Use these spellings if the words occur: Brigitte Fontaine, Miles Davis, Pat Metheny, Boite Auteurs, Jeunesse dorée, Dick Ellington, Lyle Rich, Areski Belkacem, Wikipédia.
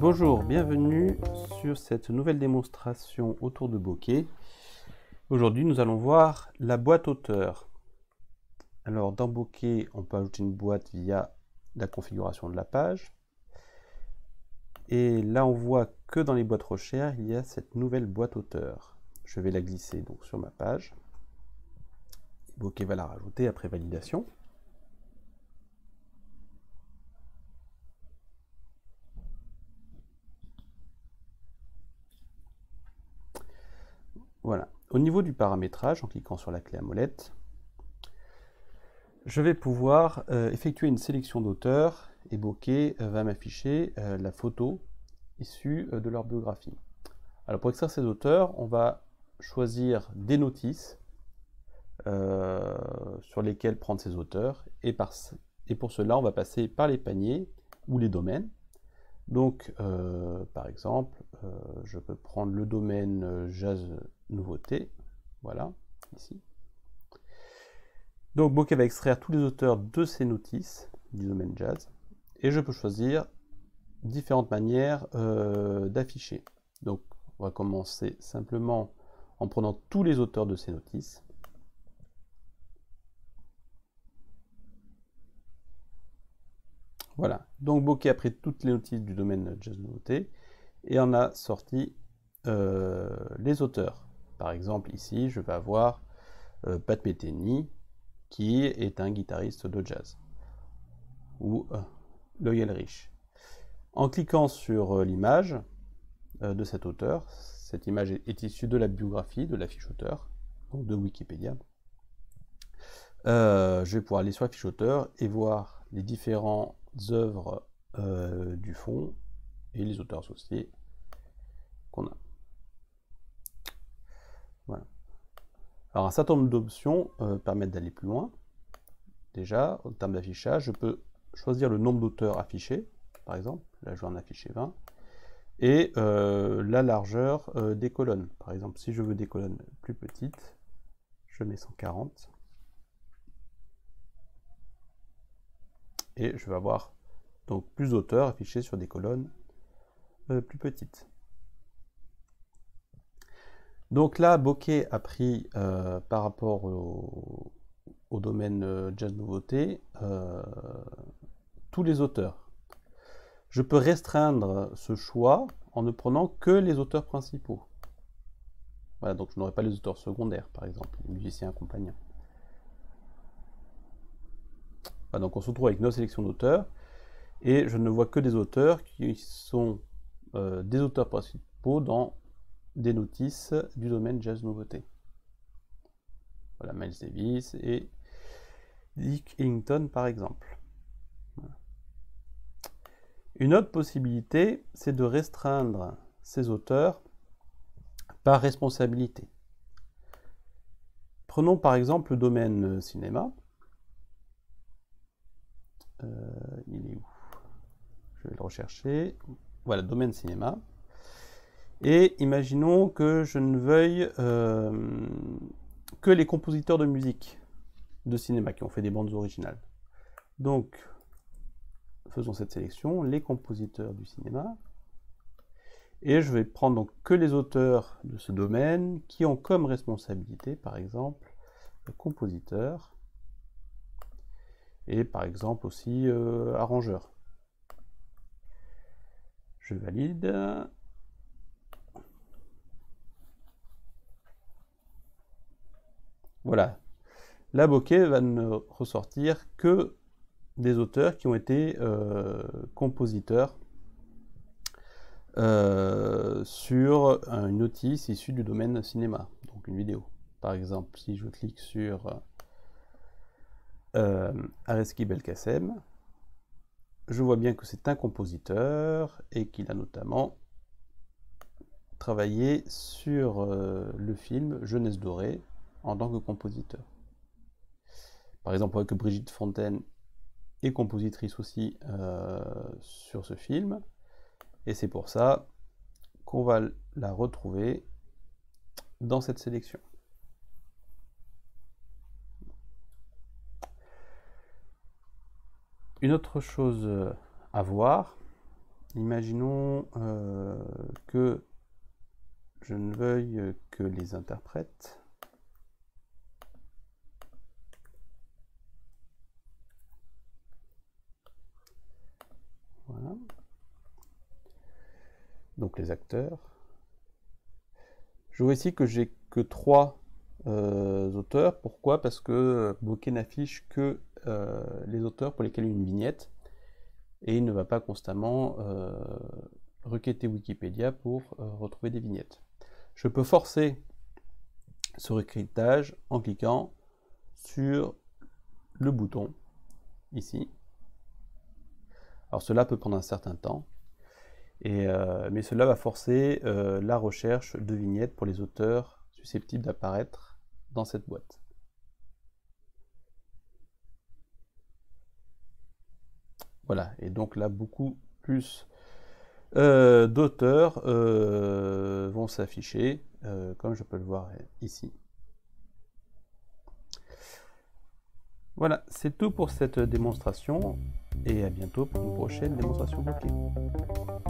Bonjour, bienvenue sur cette nouvelle démonstration autour de bokeh. Aujourd'hui, nous allons voir la boîte auteur. Alors, dans bokeh, on peut ajouter une boîte via la configuration de la page. Et là, on voit que dans les boîtes recherche, il y a cette nouvelle boîte auteur. Je vais la glisser donc sur ma page. Bokeh va la rajouter après validation. Voilà. Au niveau du paramétrage, en cliquant sur la clé à molette, je vais pouvoir effectuer une sélection d'auteurs et Bokeh va m'afficher la photo issue de leur biographie. Alors pour extraire ces auteurs, on va choisir des notices sur lesquelles prendre ces auteurs et pour cela, on va passer par les paniers ou les domaines. Donc, par exemple, je peux prendre le domaine jazz nouveauté, voilà, ici. Donc, Bokeh va extraire tous les auteurs de ces notices du domaine jazz, et je peux choisir différentes manières d'afficher. Donc, on va commencer simplement en prenant tous les auteurs de ces notices. Voilà, donc Bokeh a pris toutes les notices du domaine Jazz Nouveauté et en a sorti les auteurs. Par exemple, ici, je vais avoir Pat Metheny, qui est un guitariste de jazz, ou Lyle Rich. En cliquant sur l'image de cet auteur, cette image est issue de la biographie, de la fiche auteur, donc de Wikipédia. Je vais pouvoir aller sur la fiche auteur et voir les différents œuvres du fond et les auteurs associés qu'on a. Voilà. Alors un certain nombre d'options permettent d'aller plus loin. Déjà, en termes d'affichage, je peux choisir le nombre d'auteurs affichés, par exemple. Là, je vais en afficher 20. Et la largeur des colonnes. Par exemple, si je veux des colonnes plus petites, je mets 140. Et je vais avoir donc plus d'auteurs affichés sur des colonnes plus petites. Donc là, Bokeh a pris par rapport au domaine Jazz Nouveauté tous les auteurs. Je peux restreindre ce choix en ne prenant que les auteurs principaux. Voilà, donc je n'aurai pas les auteurs secondaires, par exemple, les musiciens accompagnants. Donc on se retrouve avec nos sélections d'auteurs et je ne vois que des auteurs qui sont des auteurs principaux dans des notices du domaine Jazz Nouveauté. Voilà, Miles Davis et Dick Ellington par exemple. Voilà. Une autre possibilité, c'est de restreindre ces auteurs par responsabilité. Prenons par exemple le domaine cinéma. Il est où? Je vais le rechercher. Voilà, domaine cinéma. Et imaginons que je ne veuille que les compositeurs de musique de cinéma qui ont fait des bandes originales. Donc, faisons cette sélection, les compositeurs du cinéma. Et je vais prendre donc que les auteurs de ce domaine qui ont comme responsabilité, par exemple, le compositeur. Et par exemple aussi arrangeur. Je valide. Voilà. La Bokeh va ne ressortir que des auteurs qui ont été compositeurs sur une notice issue du domaine cinéma, donc une vidéo. Par exemple, si je clique sur Areski Belkacem, je vois bien que c'est un compositeur et qu'il a notamment travaillé sur le film Jeunesse dorée en tant que compositeur. Par exemple, on voit que Brigitte Fontaine est compositrice aussi sur ce film et c'est pour ça qu'on va la retrouver dans cette sélection. Une autre chose à voir, Imaginons que je ne veuille que les interprètes. Voilà. Donc les acteurs. Je vois ici que j'ai que 3 auteurs. Pourquoi? Parce que Bokeh n'affiche que les auteurs pour lesquels il y a une vignette. Et il ne va pas constamment requêter Wikipédia pour retrouver des vignettes. Je peux forcer ce requêtage en cliquant sur le bouton ici. Alors cela peut prendre un certain temps, et, mais cela va forcer la recherche de vignettes pour les auteurs susceptibles d'apparaître dans cette boîte. Voilà, et donc là beaucoup plus d'auteurs vont s'afficher, comme je peux le voir ici. Voilà, c'est tout pour cette démonstration, et à bientôt pour une prochaine démonstration Bokeh.